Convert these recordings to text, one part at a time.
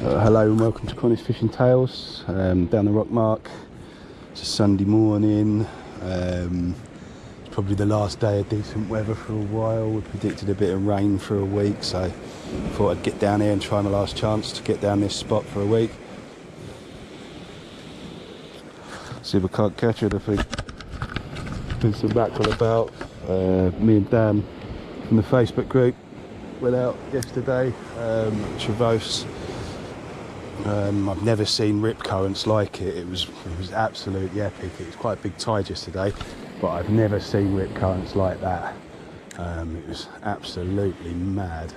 Hello and welcome to Cornish Fishing Tales, down the rock mark. It's a Sunday morning, it's probably the last day of decent weather for a while. We predicted a bit of rain for a week, so I thought I'd get down here and try my last chance to get down this spot for a week. See if I can't catch anything. There's some mackerel about. Me and Dan from the Facebook group went out yesterday, Trevose. I've never seen rip currents like it. It was absolutely epic. It was quite a big tide yesterday, but I've never seen rip currents like that. It was absolutely mad.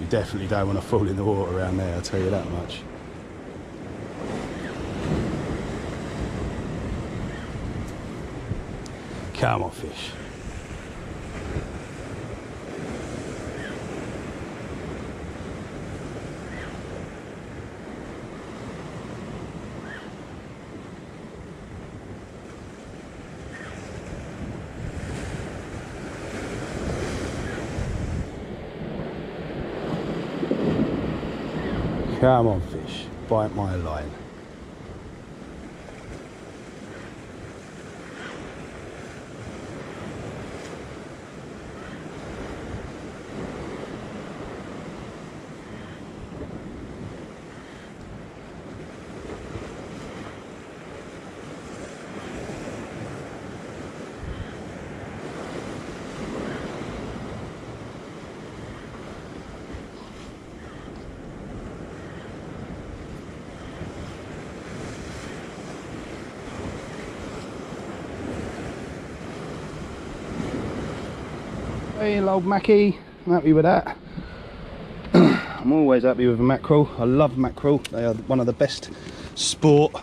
You definitely don't want to fall in the water around there, I'll tell you that much. Come on, fish. Come on, fish. Bite my line. Hey, old Mackie, I'm happy with that. I'm always happy with a mackerel. I love mackerel. They are one of the best sport,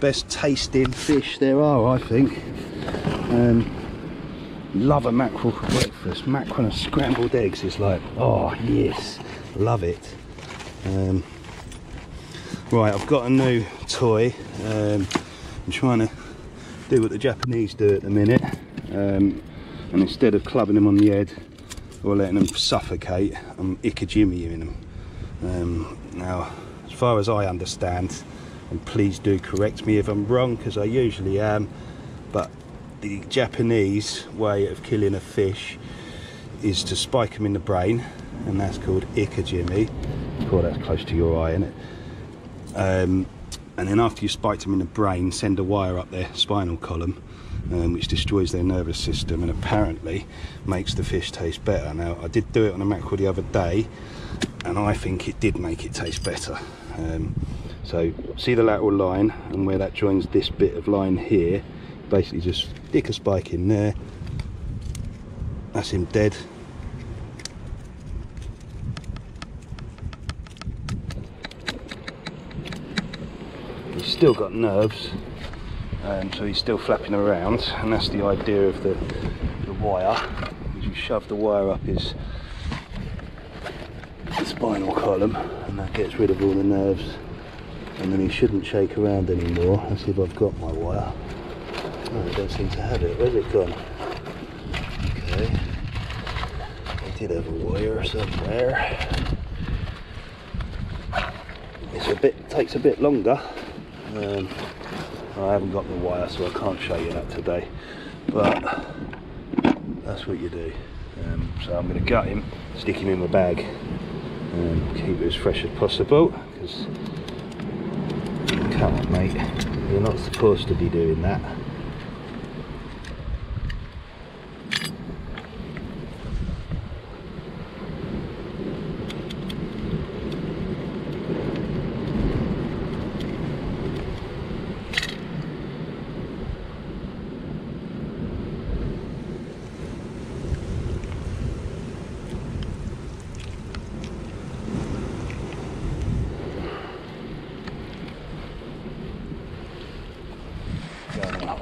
best tasting fish there are, I think. Love a mackerel for breakfast. Mackerel and scrambled eggs is like, oh yes, love it. Right, I've got a new toy. I'm trying to do what the Japanese do at the minute. And instead of clubbing them on the head or letting them suffocate, I'm ikejime-ing them. Now, as far as I understand, and please do correct me if I'm wrong, because I usually am, but the Japanese way of killing a fish is to spike them in the brain, and that's called ikejime. Oh, that's close to your eye, isn't it? And then after you spike them in the brain, send a wire up their spinal column, which destroys their nervous system and apparently makes the fish taste better. Now, I did do it on a mackerel the other day, and I think it did make it taste better. So see the lateral line and where that joins this bit of line here, basically just stick a spike in there. That's him dead. He's still got nerves. So he's still flapping around, and that's the idea of the wire. You shove the wire up his spinal column, and that gets rid of all the nerves, and then he shouldn't shake around anymore. Let's see if I've got my wire. Oh, I don't seem to have it. Where's it gone? Okay, I did have a wire somewhere. It's takes a bit longer. I haven't got the wire, so I can't show you that today, but that's what you do. So I'm going to gut him, stick him in my bag, and keep it as fresh as possible, because come on mate, you're not supposed to be doing that.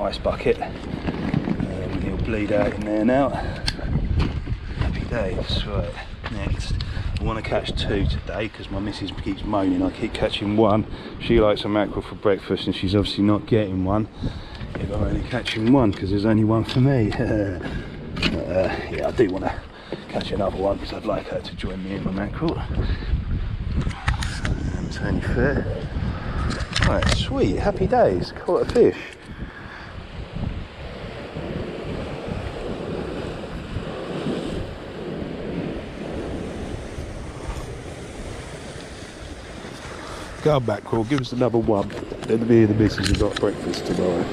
Ice bucket, he'll bleed out in there now. Happy days. Right, next. I want to catch two today because my missus keeps moaning I keep catching one. She likes a mackerel for breakfast and she's obviously not getting one. if I'm only catching one, because there's only one for me. Yeah, I do want to catch another one because I'd like her to join me in my mackerel. It's only fair. Right, sweet, happy days, caught a fish. Go on, mackerel, give us another one. Then me and the missus have got breakfast tomorrow.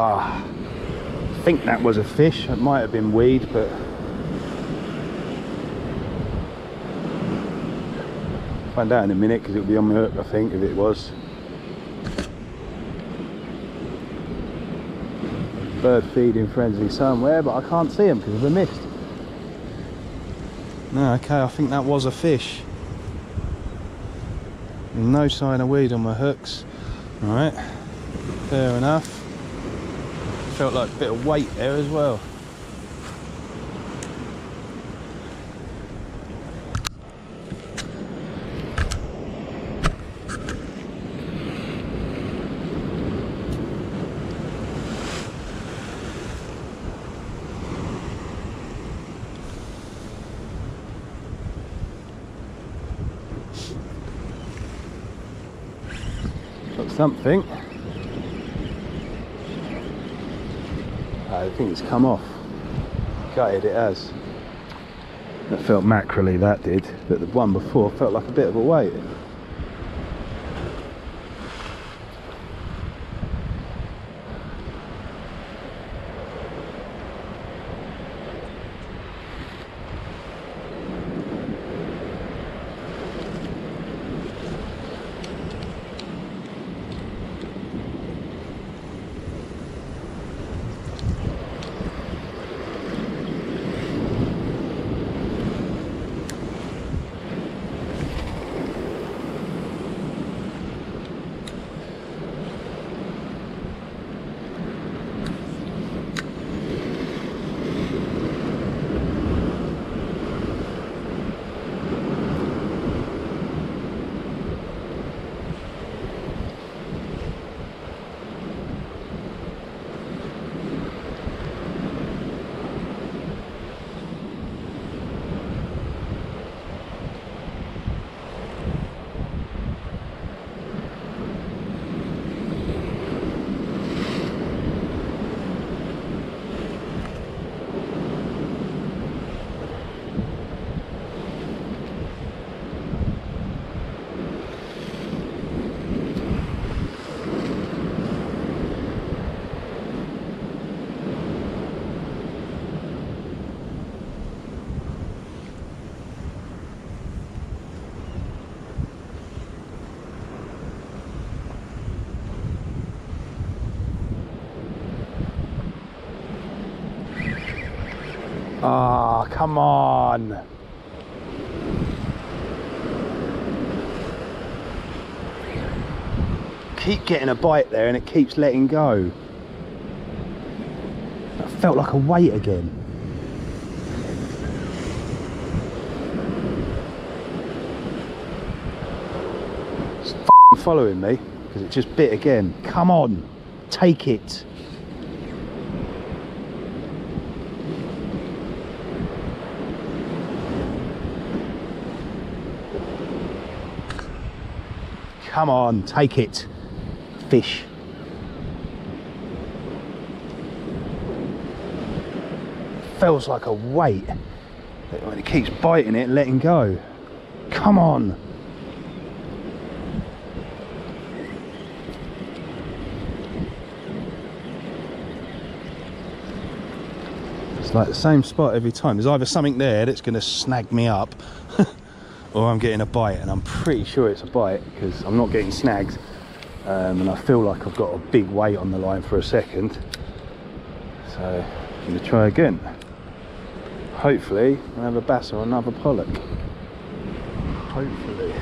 Ah, I think that was a fish. It might have been weed, but find out in a minute because it'll be on my hook, I think, if it was. Bird feeding frenzy somewhere, but I can't see him because of the mist. No, okay, I think that was a fish. No sign of weed on my hooks. All right, fair enough. Felt like a bit of weight there as well. Got something. I think it's come off. Gutted it has. That felt mackerely, that did, but the one before felt like a bit of a weight. Ah, oh, come on. Keep getting a bite there and it keeps letting go. That felt like a weight again. It's f***ing following me because it just bit again. Come on, take it. Come on, take it, fish. feels like a weight that when it keeps biting it, letting go. Come on. It's like the same spot every time. There's either something there that's going to snag me up or I'm getting a bite, and I'm pretty sure it's a bite because I'm not getting snagged, and I feel like I've got a big weight on the line for a second, so I'm going to try again. Hopefully I'll have a bass or another pollock, hopefully.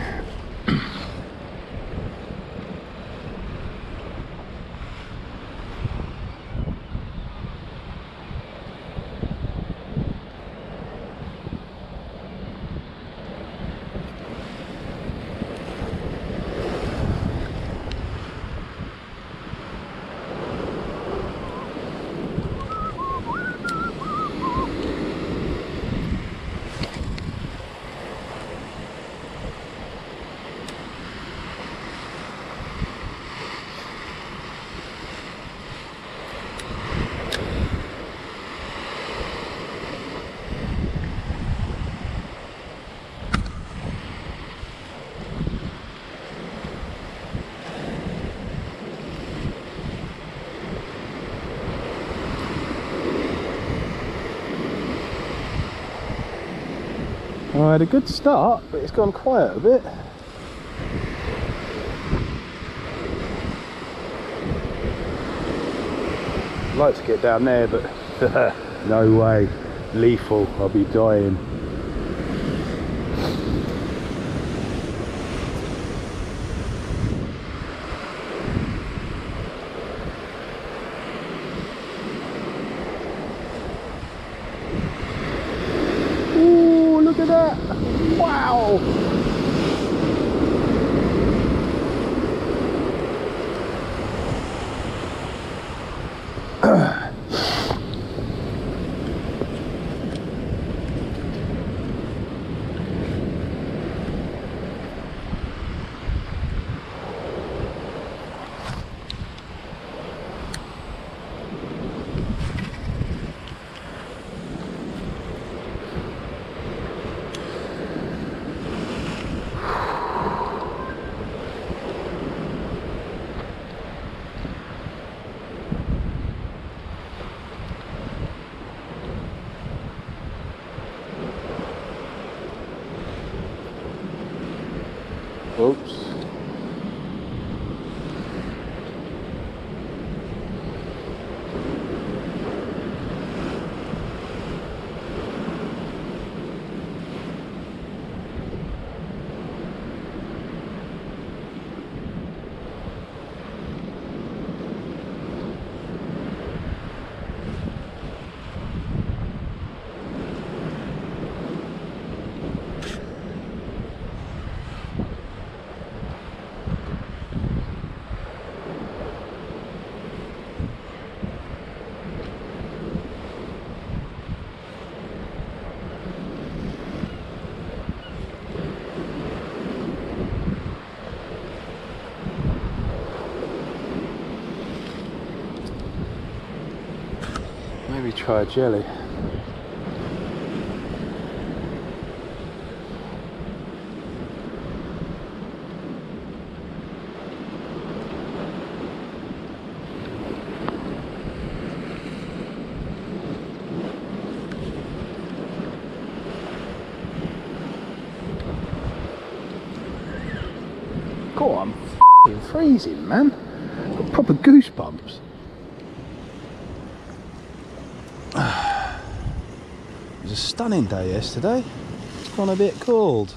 I had a good start, but it's gone quiet a bit. I'd like to get down there, but no way. Lethal, I'll be dying. Oops. Maybe try a jelly. God, I'm f***ing freezing, man. I've got proper goosebumps. It was a stunning day yesterday. It's gone a bit cold.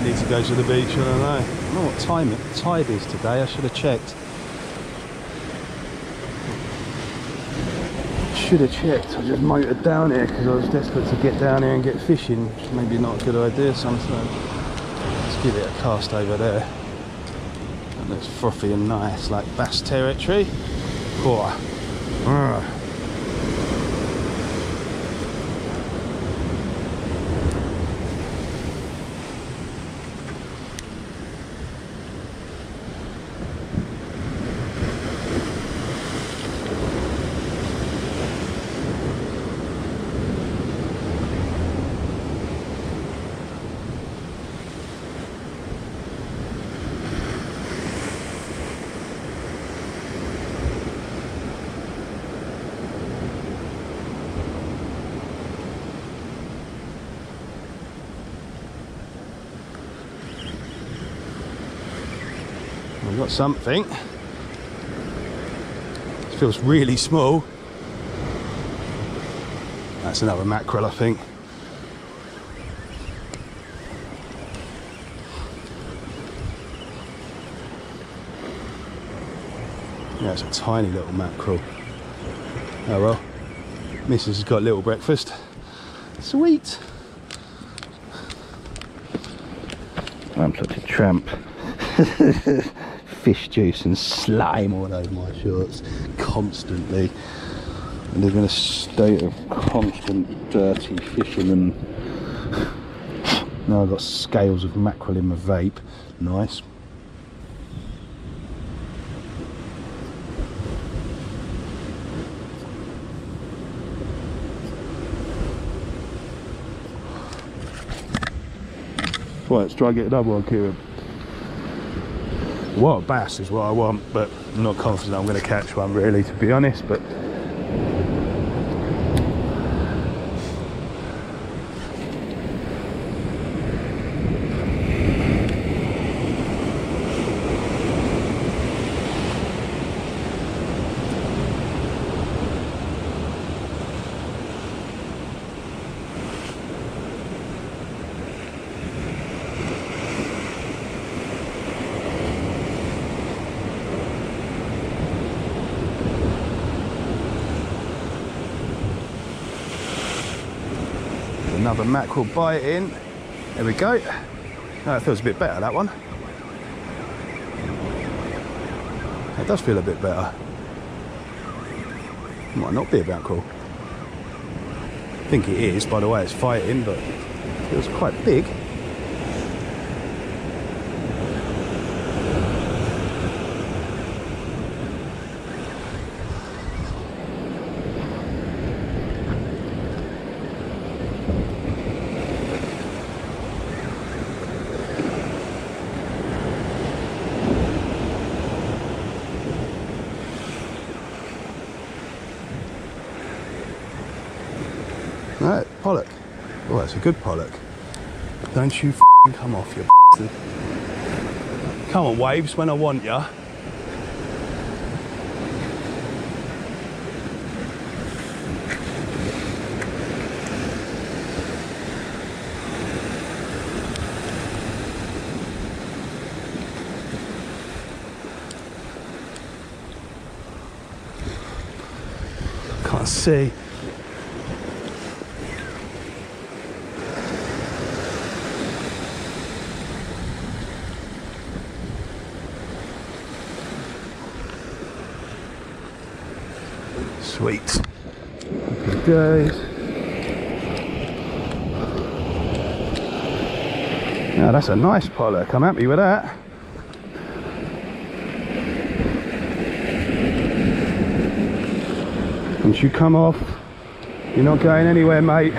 Need to go to the beach, I don't know. I don't know what time the tide is today, I should have checked. should have checked. I just motored down here because I was desperate to get down here and get fishing, which maybe not a good idea sometimes. Let's give it a cast over there. That looks frothy and nice, like bass territory. Oh. Got something. It feels really small. That's another mackerel, I think. Yeah, it's a tiny little mackerel. Oh well. Mrs. has got a little breakfast. Sweet. I'm such a tramp. Fish juice and slime all over my shorts constantly. I live in a state of constant dirty fishing, and now I've got scales of mackerel in my vape. Nice. Right, let's try and get another one, Kieran. What a bass is what I want, but I'm not confident I'm going to catch one, really, to be honest. But another mackerel bite in. There we go. Oh, it feels a bit better, that one. It does feel a bit better. It might not be a mackerel. I think it is, by the way it's fighting, but it feels quite big. Right, pollock. Oh, that's a good pollock. Don't you f***ing come off, you bastard. Come on, waves, when I want ya. Can't see. Sweet. Happy days. Now that's a nice pollock. I'm happy with that. Once you come off, you're not going anywhere, mate.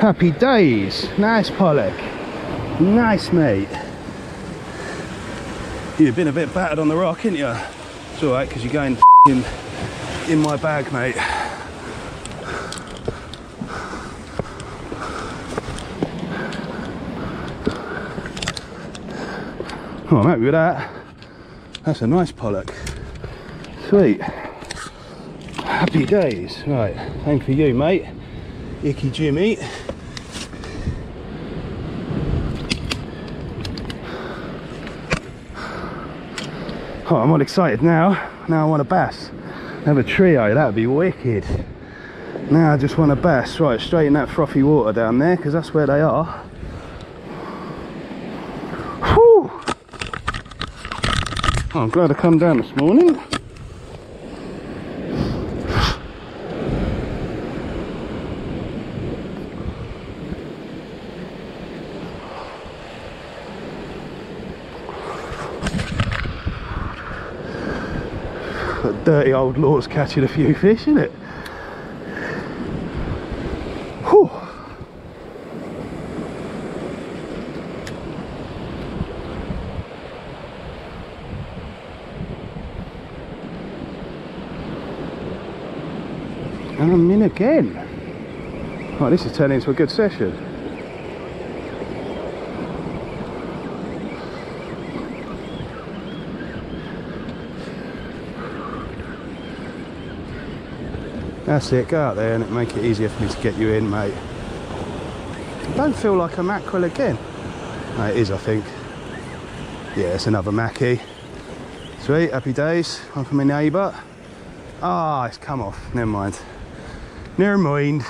Happy days, nice pollock, nice mate. You've been a bit battered on the rock, haven't you? It's alright, because you're going in my bag, mate. Oh, I'm happy with that. That's a nice pollock. Sweet. Happy days. Right, same for you, mate. Ikejime. Oh, I'm all excited now. Now I want a bass. Have a trio, that would be wicked. Now I just want a bass. Right, straight in that frothy water down there, because that's where they are. Whew. Oh, I'm glad I come down this morning. That dirty old law's catching a few fish, isn't it? Whew. And I'm in again. Right, this is turning into a good session. That's it, go out there and it'll make it easier for me to get you in, mate. I don't feel like a mackerel again. No, it is, I think. Yeah, it's another mackie. Sweet, happy days. One for my neighbour. Ah, it's come off. Never mind. Never mind.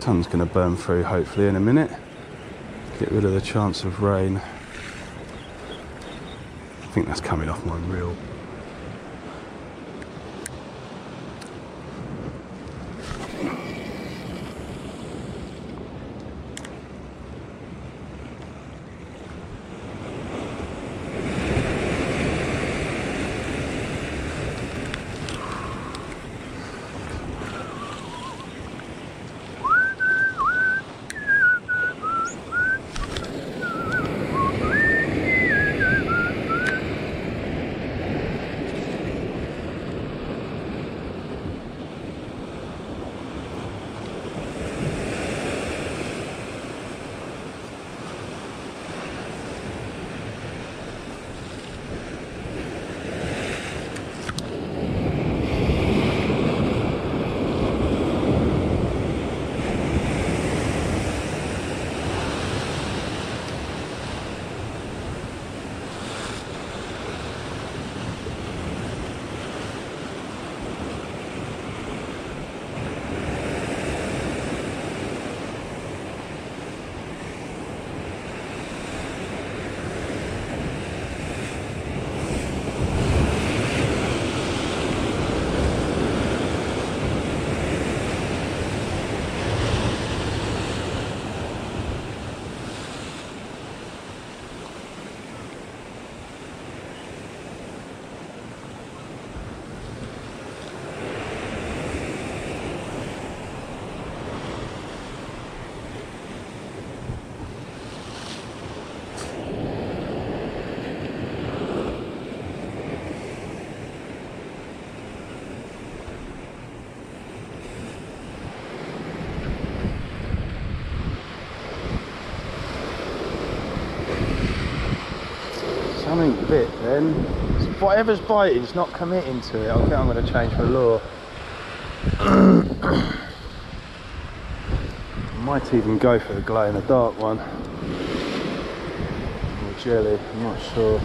Sun's going to burn through, hopefully, in a minute. Get rid of the chance of rain. I think that's coming off my reel. Bit then. Whatever's biting is not committing to it. I think I'm going to change my lure. I might even go for the glow in the dark one. Or jelly, I'm not sure.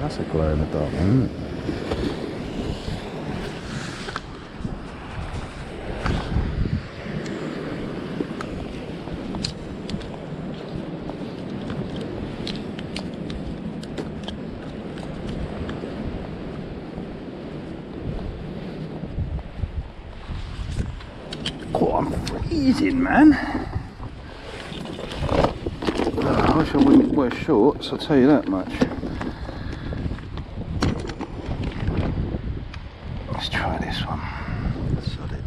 That's a glow in the dark one. Man, I wish I wouldn't wear shorts, I'll tell you that much. Let's try this one. Solid.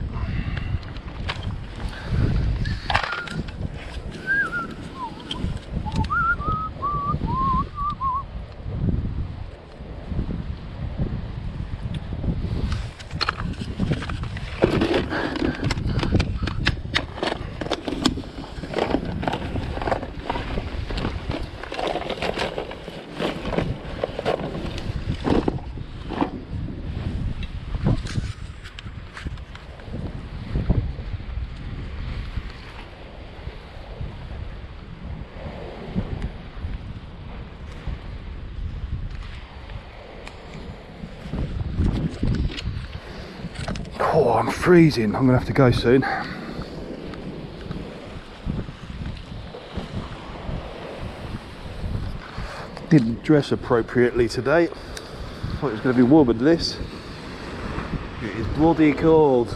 Oh, I'm freezing. I'm gonna have to go soon. Didn't dress appropriately today. Thought it was gonna be warm and this. It is bloody cold.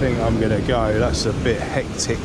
I'm gonna go, that's a bit hectic.